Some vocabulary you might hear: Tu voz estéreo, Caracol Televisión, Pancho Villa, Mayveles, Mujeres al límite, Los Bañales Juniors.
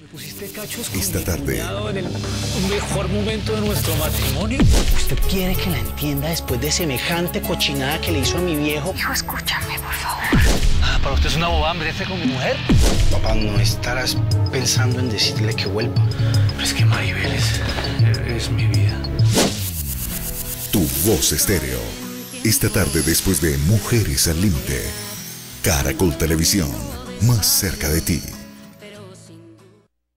Me pusiste cachos con esta tarde. En el mejor momento de nuestro matrimonio. ¿Usted quiere que la entienda después de semejante cochinada que le hizo a mi viejo? Hijo, escúchame, por favor. Ah, para usted es una bobada meterse con mi mujer. Papá, no estarás pensando en decirle que vuelva. Pero es que Mayveles es mi vida. Tu voz estéreo. Esta tarde después de Mujeres al Límite. Caracol Televisión. Más cerca de ti.